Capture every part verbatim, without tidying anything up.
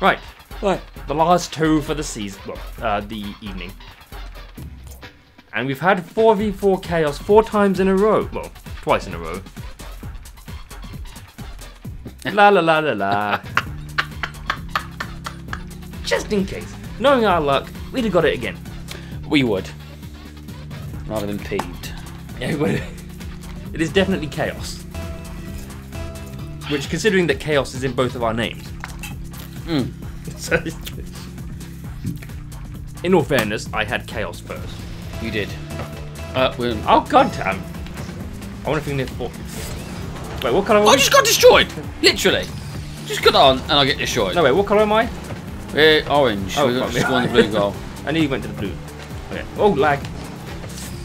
Right. Right. The last two for the season, well, uh, the evening. And we've had four v four chaos four times in a row. Well, twice in a row. La la la la la. Just in case. Knowing our luck, we'd have got it again. We would. Rather than peeved. Yeah, we It is definitely chaos. Which, considering that chaos is in both of our names. Mm. So, in all fairness, I had chaos first. You did. Uh, we're... Oh, god damn. I wonder if we can live for... Wait, what colour am I? I just got destroyed! Literally. Just got on and I get destroyed. No, wait, what colour am I? We're orange. Oh, we got to score the blue goal. I knew you went to the blue. Okay. Oh, lag.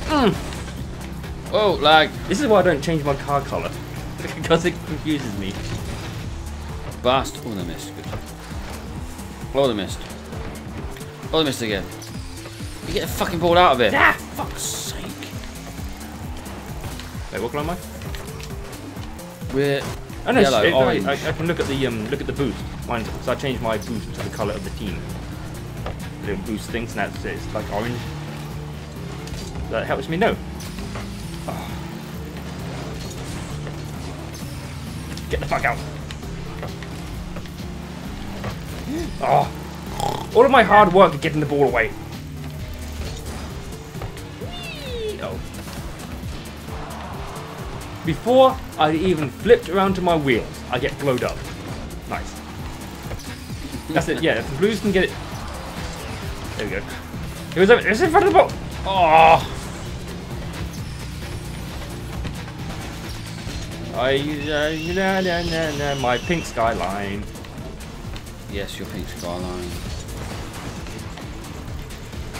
Mm. Oh, lag. This is why I don't change my car colour. Because it confuses me. Bast. Oh, they missed. Good. Oh, they missed. Oh, they missed again. You get the fucking ball out of here. Ah, fuck's sake. Wait, what colour am I? We're oh, no, yellow, it, orange. I, I can look at the um, look at the boost. Mine, so I changed my boost to the colour of the team. The little boost things, and that's it's like orange. That helps me know. Oh. Get the fuck out! Oh, all of my hard work at getting the ball away. Oh. Before I even flipped around to my wheels, I get glowed up. Nice. That's it, yeah, if the blues can get it. There we go. It was, it was in front of the ball. Oh. I, uh, nah, nah, nah, nah, my pink skyline. Yes, your pink skyline.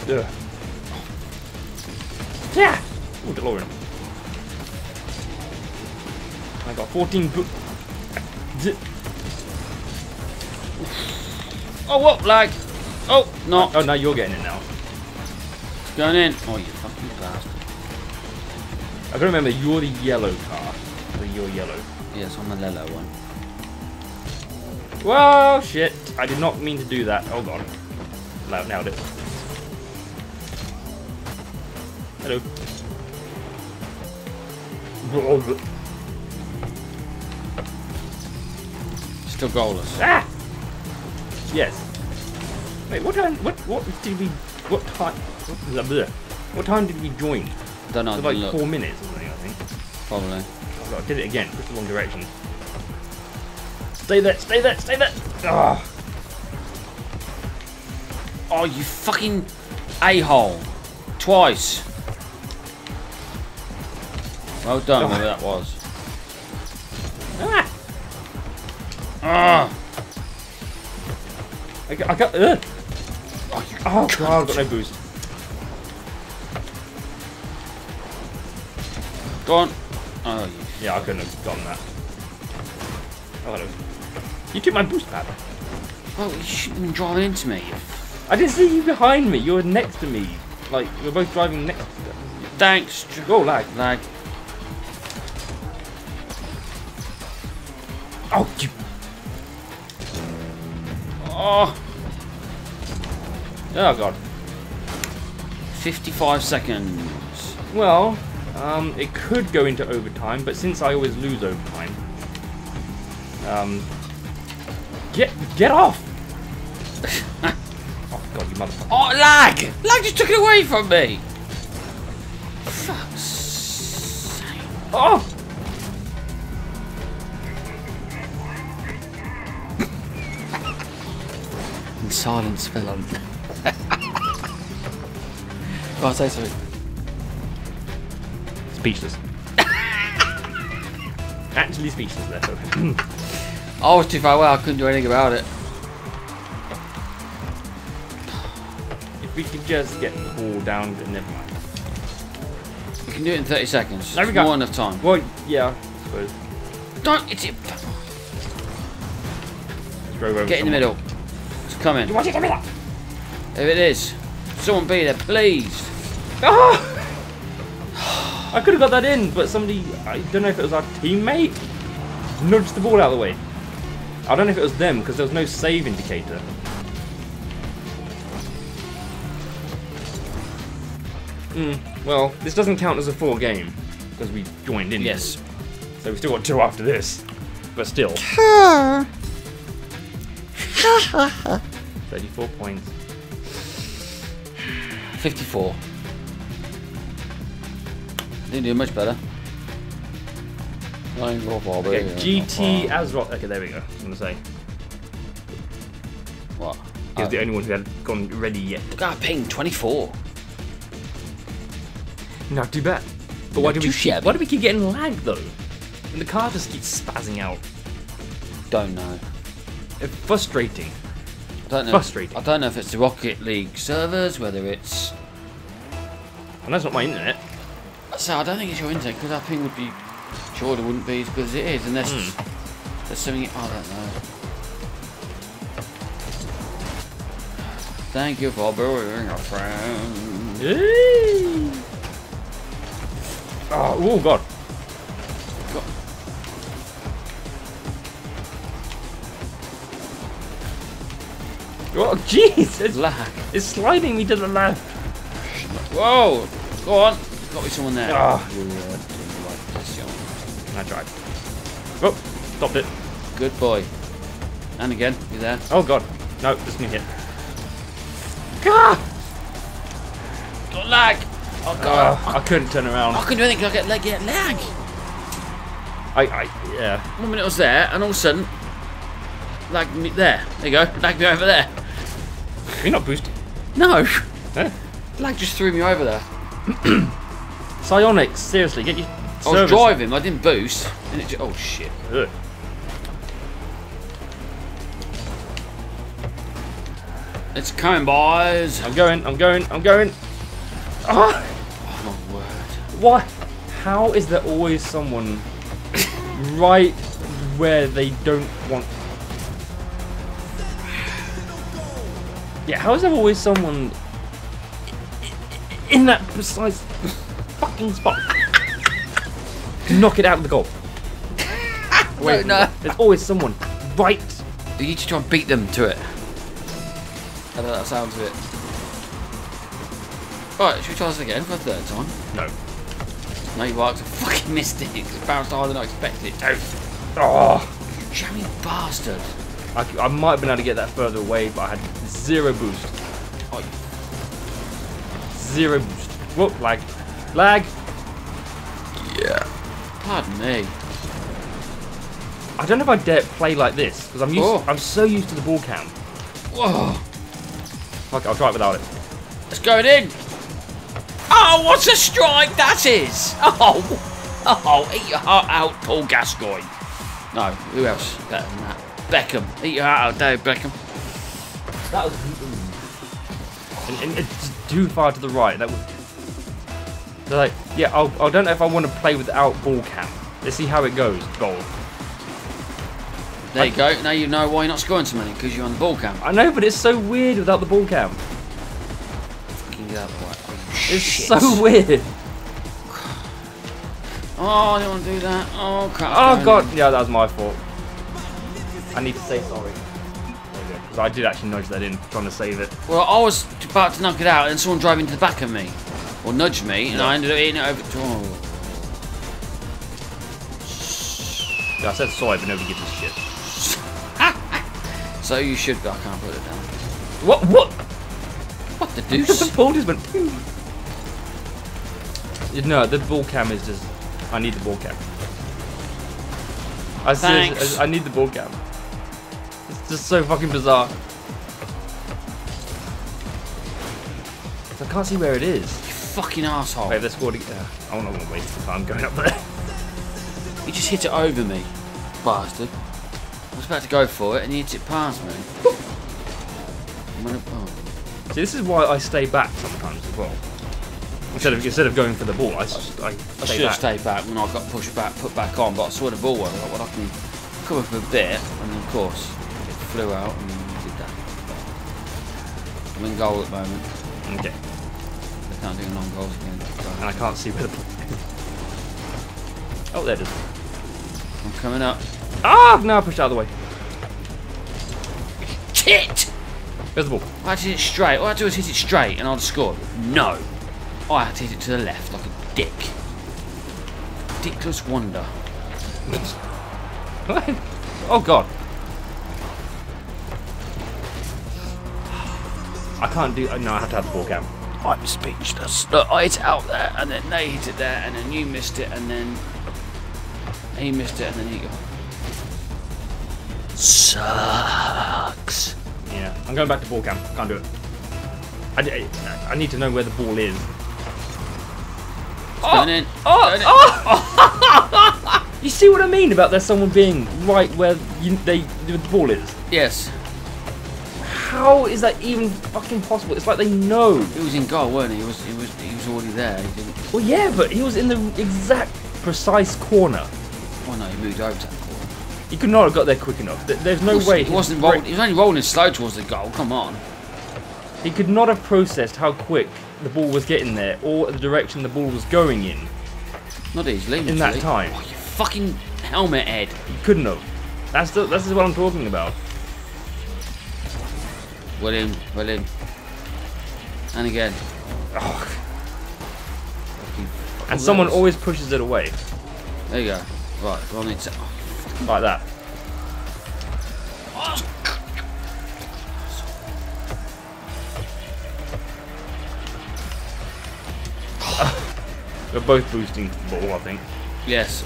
Ugh. Yeah! Oh, DeLorean. I got fourteen bo- Oh, what? Lag! Oh, no. Oh, no, you're getting it now. It's going in. Oh, you fucking bastard. I gotta remember, you're the yellow car. Or you're yellow. Yes, I'm the yellow one. Well, shit. I did not mean to do that. Hold on. Nailed it. Hello. Still goalless. Ah! Yes. Wait, what time? What? What did we? What time? What, blah, blah. What time did we join? Don't know. So like four look. minutes or something, I think. Probably. Oh god, I did it again. Just the wrong direction. Stay there. Stay there. Stay there. Oh. Oh, you fucking a-hole. Twice. Well done, oh. whoever that was. Ah! Ah! I got. I got uh. Oh, you oh God, I've got no boost. Gone. Oh, you yeah, I couldn't have gotten that. Oh, hello. You took my boost back. Oh, you shouldn't drive into me. I didn't see you behind me. You were next to me. Like, we're both driving next to them. Thanks. Oh, lag. Lag. Oh, you... Oh. Oh, God. fifty-five seconds. Well, um, it could go into overtime, but since I always lose overtime... Um... Get, get off! God, you motherfucker. Oh, lag! Lag just took it away from me! Fuck's sake. Oh! And silence fell on. Oh, I'll say something. Speechless. Actually speechless there. I was too far away, I couldn't do anything about it. We could just get the ball down, but never mind. We can do it in thirty seconds. There we go. More enough time. Well, yeah, I suppose. Don't it's it. Throw over get someone. in the middle. It's coming. You want it in the middle? There it is. Someone be there, please. Oh! I could have got that in, but somebody—I don't know if it was our teammate—nudged the ball out of the way. I don't know if it was them, because there was no save indicator. Mm, well, this doesn't count as a full game, because we joined in. Yes. So we've still got two after this. But still. thirty-four points. fifty-four. Didn't do much better. Okay, G T Azrock. Okay, there we go. I was going to say. What? He was oh. the only one who had gone ready yet. Look, I pinged twenty-four. Not too bad. But why do, we keep, why do we keep getting lagged though? And the car just keeps spazzing out. Don't know. It's frustrating. I don't know. Frustrating. I don't know if it's the Rocket League servers, whether it's. And that's not my internet. So I don't think it's your internet, because I think would be. Sure, it wouldn't be as good as it is, unless mm. there's something. I don't know. Thank you for being a friend. Eee. Oh, oh God. God. Oh, jeez! It's lag. It's sliding me to the left. Whoa! Go on. Got me someone there. Oh. Yeah. I tried. Oh, stopped it. Good boy. And again, you there? Oh God, no, just me hit. Ah! Got lag. Oh God, uh, I, I couldn't turn around. I couldn't do anything. I get lag. Get lag. I, I, yeah. One minute I was there, and all of a sudden, lag me there. There you go. Lag me over there. You're not boosted. No. Eh? Lag just threw me over there. Psyonix, seriously, get you. I was Service. driving, I didn't boost, and it just, oh shit. Ugh. It's coming, boys. I'm going, I'm going, I'm going. Ah! Oh my word. What? How is there always someone right where they don't want... Yeah, how is there always someone in that precise fucking spot? Knock it out of the goal. Wait, no, no. There's always someone right. You need to try and beat them to it. I don't know that sounds a bit. Alright, should we try this again for a third time? No. No, you are, 'cause I fucking missed it. It bounced harder than I expected. Oh. Oh. Jammy bastard. I, I might have been able to get that further away, but I had zero boost. Oh. Zero boost. Whoa, lag. Lag. Yeah. Pardon me. I don't know if I dare play like this because I'm used. Oh. I'm so used to the ball cam. Whoa. Fuck it, I'll try it without it. Let's go in. Oh, what a strike that is! Oh, oh, eat your heart out, Paul Gascoigne. No, who else better than that? Beckham, eat your heart out, Dave Beckham. That was mm, and, and it's too far to the right. That was. They're like, yeah, I'll, I don't know if I want to play without ball cam. Let's see how it goes. Goal. There I, you go. Now you know why you're not scoring so many, because you're on the ball cam. I know, but it's so weird without the ball cam. Fucking hell, boy. It's Shit. so weird. Oh, I didn't want to do that. Oh, God. Oh, God. Yeah, that was my fault. I need to say sorry. Because I did actually nudge that in, trying to save it. Well, I was about to knock it out, and someone drove into the back of me. Or nudge me, and no. I ended up eating it over to. Oh. Yeah, I said sorry, but nobody gives a shit. So you should. I can't put it down. What? What? What the deuce? The ball just went. No, the ball cam is just. I need the ball cam. I Thanks. I, I need the ball cam. It's just so fucking bizarre. I can't see where it is. Fucking asshole! Wait, they're scored again. I don't want to waste the time going up there. You just hit it over me, bastard. I was about to go for it, and you hit it past me. I'm gonna, oh. See, this is why I stay back sometimes as well. Instead of instead of going for the ball, I, I, I, stay I should have stayed back when I got pushed back, put back on. But I saw the ball. I was like, well, I can come up a bit, and of course, it flew out and did that. I'm in goal at the moment. Okay. I can't do long goals again. And I can't see where the ball is. Oh, there it is. I'm coming up. Ah! No, I pushed out of the way. Shit! Where's the ball? I had to hit it straight. All I had to do was hit it straight and I'd score. No. I had to hit it to the left like a dick. Ridiculous wonder. What? Oh god. I can't do. No, I have to have the ball cam. I'm speechless. Look, I hit it out there, and then they hit it there, and then you missed it, and then he missed it, and then he got. Sucks. Yeah, I'm going back to ball cam. Can't do it. I, I, I need to know where the ball is. Oh! Going in. Oh! Going in. Oh! You see what I mean about there's someone being right where you, they the ball is? Yes. How is that even fucking possible? It's like they know. He was in goal, weren't he? He was, he was, he was already there. He didn't... Well, yeah, but he was in the exact precise corner. Oh no, he moved over to that corner. He could not have got there quick enough. There's no was, way. He wasn't. Roll, he was only rolling slow towards the goal. Come on. He could not have processed how quick the ball was getting there, or the direction the ball was going in. Not easily. In that time. Oh, you fucking helmet head. You couldn't have. That's the, that's what I'm talking about. Well in, well in. And again. Oh. Fucking, fucking and someone those. Always pushes it away. There you go. Right, we're on it. Oh. Like that. Oh. We're both boosting the ball, I think. Yes.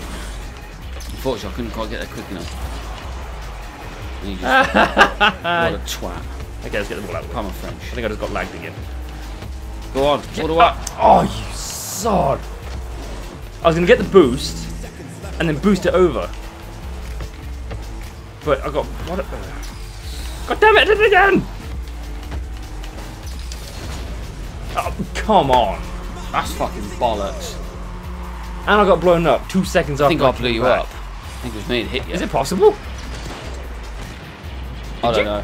Unfortunately, I couldn't quite get there quick enough. You just, what a twat. Okay, let's get the ball out of the way. I'm a French. I think I just got lagged again. Go on. Get, all the way. Uh, oh, you sod. I was going to get the boost and then boost it over. But I got... What a, God damn it, I did it again! Oh, come on. That's fucking bollocks. And I got blown up two seconds after. I think I blew you up. I think it was me that hit you. Is it possible? I don't know.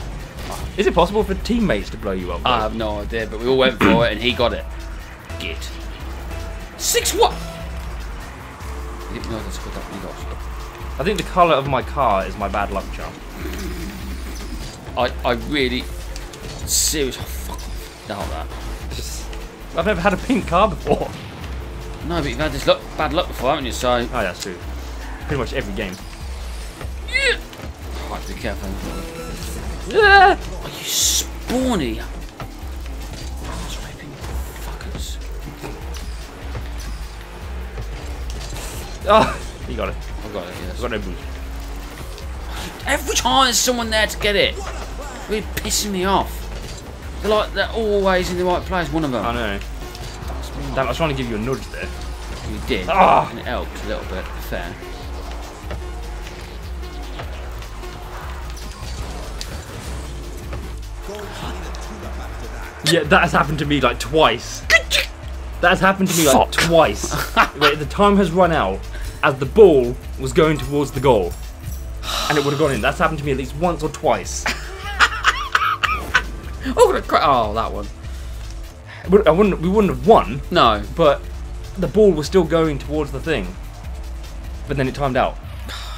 Is it possible for teammates to blow you up? I have no idea, but we all went for it and he got it. Git. Six what? I think the colour of my car is my bad luck charm. I I really seriously oh, fuck off. Doubt that. I've never had a pink car before. No, but you've had this luck, bad luck before, haven't you? So. Oh, that's true. Pretty much every game. Yeah. Oh, I have to be careful. Yeah. Oh, you spawny. Ass raping fuckers. Oh, you got it. I got it. Yes. I got no boost. Every time there's someone there to get it, really pissing me off. They're like they're always in the right place. One of them. I know. Damn, I was trying to give you a nudge there. You did. Oh. And it helped a little bit. Fair. Yeah, that has happened to me like twice. That has happened to me like Fuck. twice. The time has run out as the ball was going towards the goal, and it would have gone in. That's happened to me at least once or twice. Oh, oh, that one. I wouldn't, we wouldn't have won. No. But the ball was still going towards the thing. But then it timed out.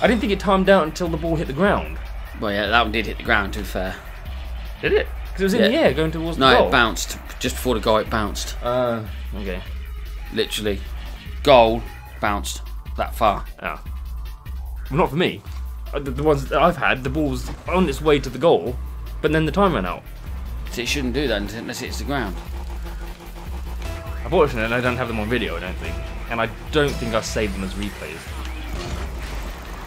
I didn't think it timed out until the ball hit the ground. Well, yeah, that one did hit the ground, to be fair. Did it? Because it was in yeah. the air going towards no, the goal. No, it bounced. Just before the goal, it bounced. Uh, okay. Literally. Goal, bounced that far. Oh. Well, not for me. The, the ones that I've had, the ball was on its way to the goal, but then the time ran out. It shouldn't do that unless it hits the ground. Unfortunately, I don't have them on video, I don't think. And I don't think I saved them as replays.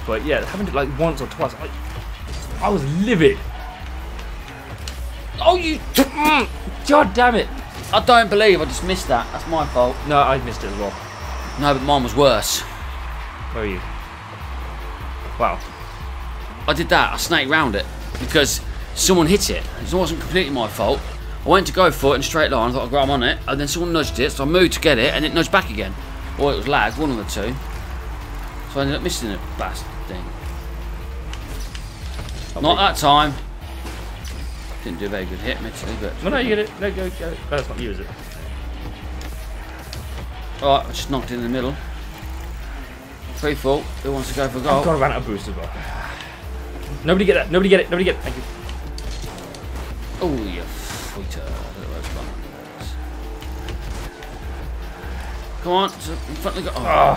But yeah, it happened like once or twice. I, I was livid. Oh, you... God damn it. I don't believe I just missed that. That's my fault. No, I missed it as well. No, but mine was worse. Where are you? Wow. I did that. I snaked round it. Because... someone hit it. It wasn't completely my fault. I went to go for it in straight line. I thought I'd grab on it, and then someone nudged it, so I moved to get it, and it nudged back again. Or it was lagged, one of the two. So I ended up missing the bastard thing. I'll not that it. time. Didn't do a very good hit, mentally, but... Well, no, you get it. No, go, go. That's not you, is it? Alright, I just knocked it in the middle. Free fall. Who wants to go for a goal? I've got to run out of boost as well. Nobody get that. Nobody get it. Nobody get it. Thank you. Oh, you fighter. I don't know where that is. Come on. In front of the guy. Oh.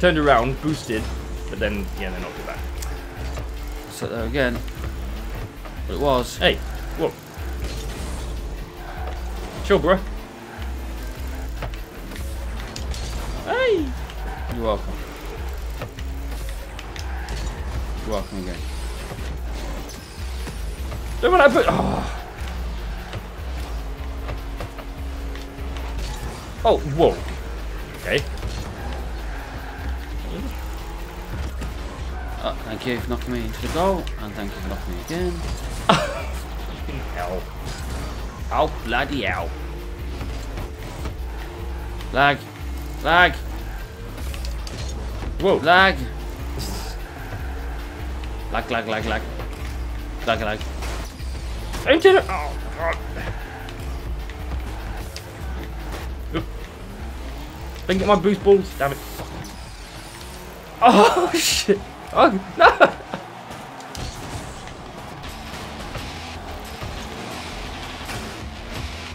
Turned around, boosted, but then, yeah, they knocked it back. Set there again. But it was. Hey. Whoa. Chill, bro. Hey. You're welcome. You're welcome again. Don't want to put. Oh. Oh, whoa. Okay. Oh, thank you for knocking me into the goal, and thank you for knocking me again. Hell. Oh, bloody hell. Lag. Lag. Whoa. Lag. Lag, lag, lag, lag. Lag, lag. Don't do it! Oh, God. Oop. Didn't get my boost balls. Damn it. Oh, shit. Oh, no.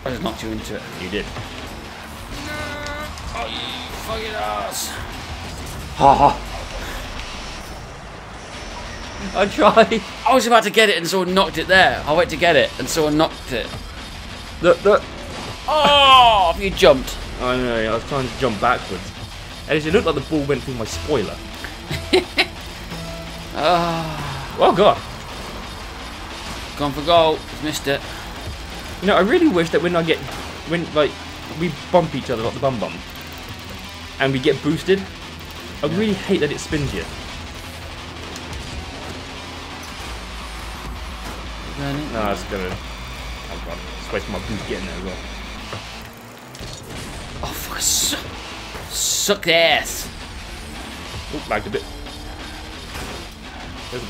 I just knocked you into it. You did. No. Oh, you fucking ass. Ha ha. I tried. I was about to get it and someone knocked it there. I went to get it and someone knocked it. Look, look. Oh, you jumped. I know, I was trying to jump backwards. And it looked like the ball went through my spoiler. Oh. Oh, God. Gone for goal. Missed it. You know, I really wish that when I get, when, like, we bump each other like the bum bum, and we get boosted, I really hate that it spins you. No, that's gonna. Oh God, it's wasting my boot getting there as well. Oh fuck, suck, suck the ass. Oh, lagged a bit. There's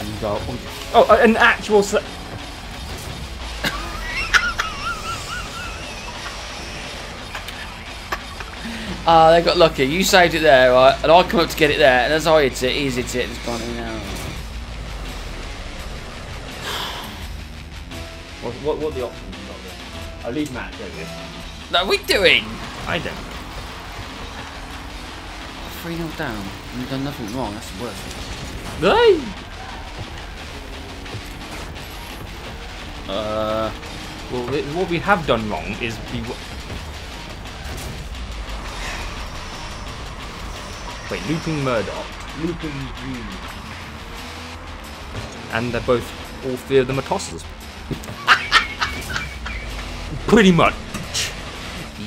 a ball. Oh, an actual. Sl Ah, uh, they got lucky. You saved it there, right? And I come up to get it there, and as I hit it, he's hit it, and it's gone in now. What, what, what are the options you've got there? I leave Matt, don't you? No, what are we doing? I don't. three nil down, and you've done nothing wrong. That's the worst thing. No! Uh, well, it, what we have done wrong is we... Wait, Looping Murdoch, Looping Green. And they're both, all three of them are tossers. Pretty much.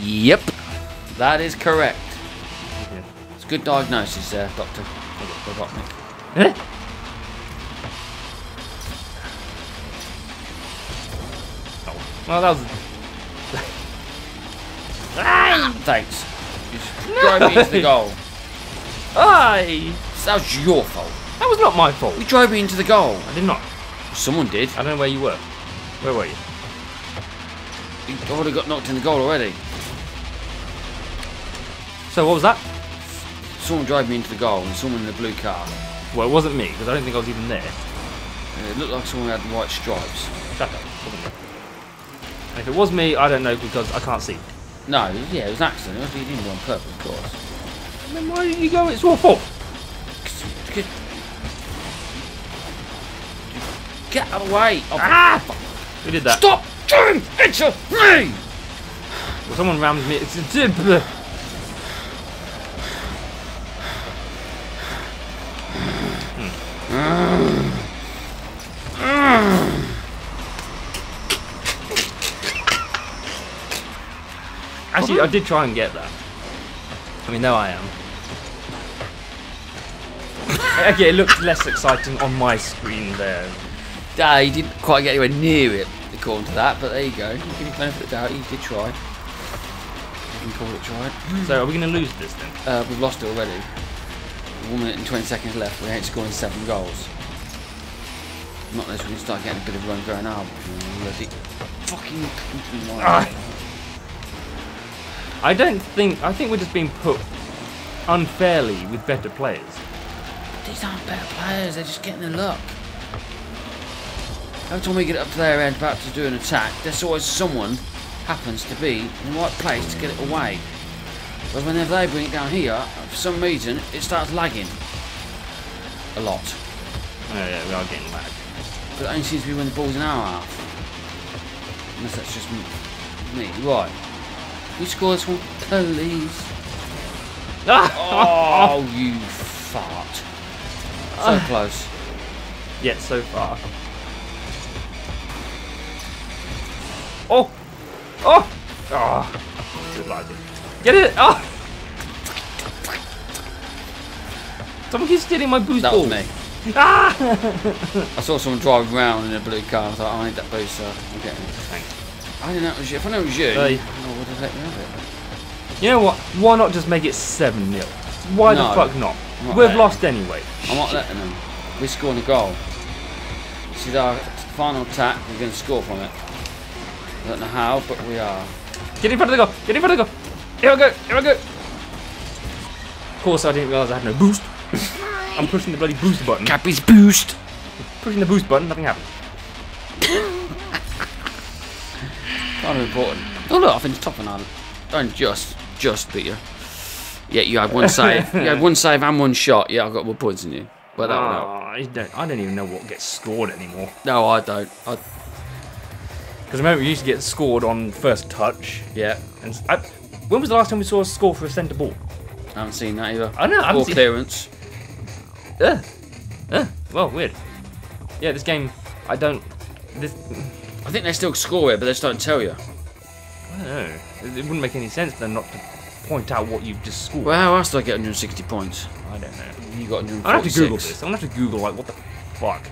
Yep. That is correct. Yeah. It's good diagnosis there, Doctor Robotnik. Eh? Oh. Well, that was... Thanks. You drove me into the goal. Aye! That was your fault. That was not my fault. You drove me into the goal. I did not. Someone did. I don't know where you were. Where were you? You already got knocked in the goal already. So what was that? Someone drove me into the goal and someone in the blue car. Well, it wasn't me, because I don't think I was even there. It looked like someone had white stripes. Shut up. And if it was me, I don't know, because I can't see. No, yeah, it was an accident. You didn't do it on purpose, of course. Then why didn't you go? It's your fault. Get away! Oh, ah! Fuck. Who did that? Stop doing it to me! Well, someone rammed me. It's a dip. Actually, I did try and get that. I mean, no, I am. Okay, it looked less exciting on my screen there. Yeah, he didn't quite get anywhere near it, according to that, but there you go. You can benefit of the doubt, he did try. You can call it tried. So, are we going to lose this then? Uh, we've lost it already. One minute and twenty seconds left, we ain't scoring seven goals. Not unless we can start getting a bit of run going out. Bloody fucking. I don't think. I think we're just being put unfairly with better players. These aren't better players, they're just getting the luck. Every time we get up to their end about to do an attack, there's always someone happens to be in the right place to get it away. But whenever they bring it down here, for some reason, it starts lagging. A lot. Oh yeah, we are getting lagged. But it only seems to be when the ball's in our half. Unless that's just me. Right. You score this one, please. Oh, you fart. So close. Yet so far. Oh! Oh! Oh! Good luck. Get it! Oh! Someone keeps stealing my boost. That ball. That was me. Ah! I saw someone driving around in a blue car. I was like, I need that booster. I'm getting it. Thanks. I didn't know it was you. If I knew it was you, uh, I would have let me have it. You know what? Why not just make it seven nil? Why no, the fuck not? not We've lost them. anyway. I'm not letting them. We're scoring a goal. This is our final attack. We're going to score from it. I don't know how, but we are. Get in front of the goal. Get in front of the goal. Here I go, here I go! Of course I didn't realise I had no boost. I'm pushing the bloody boost button. Cappy's boost! Pushing the boost button, nothing happened. Kind of important. Oh look, I think it's top of an island. Don't just, just beat you. Yeah, you had one save. You had one save and one shot. Yeah, I've got more points than you. But that uh, I, don't, I don't even know what gets scored anymore. No, I don't. I... Because remember, we used to get scored on first touch. Yeah. And I... When was the last time we saw a score for a centre ball? I haven't seen that either. I know. Or clearance. Yeah. Uh, well, weird. Yeah, this game, I don't. This. I think they still score it, but they just don't tell you. I don't know. It wouldn't make any sense for them not to point out what you've just scored. Well, how else do I get one hundred sixty points? I don't know. You got one hundred forty-six. I'll have to Google this. I'll have to Google like what the fuck.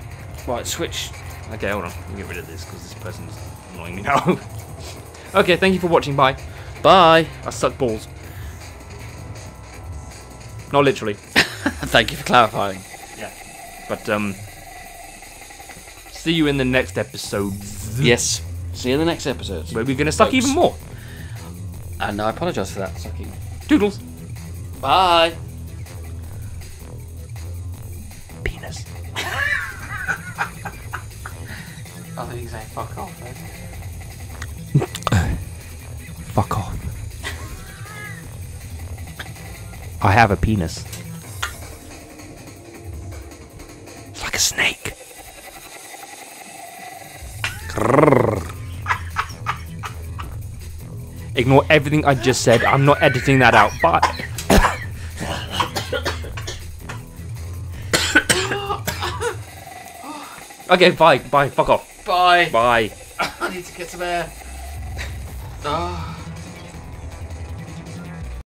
Right, switch. Okay, hold on. Let me get rid of this because this person's annoying me now. Okay, thank you for watching. Bye. Bye. I suck balls. Not literally. Thank you for clarifying. Yeah. But, um... see you in the next episode. Yes. See you in the next episode. Where we're going to suck even more. And I apologise for that sucking. Doodles. Bye. Penis. I think he's saying fuck off, though. Fuck off. I have a penis. It's like a snake. Ignore everything I just said. I'm not editing that out. Bye. Okay, bye. Bye. Fuck off. Bye. Bye. I need to get some air. Oh.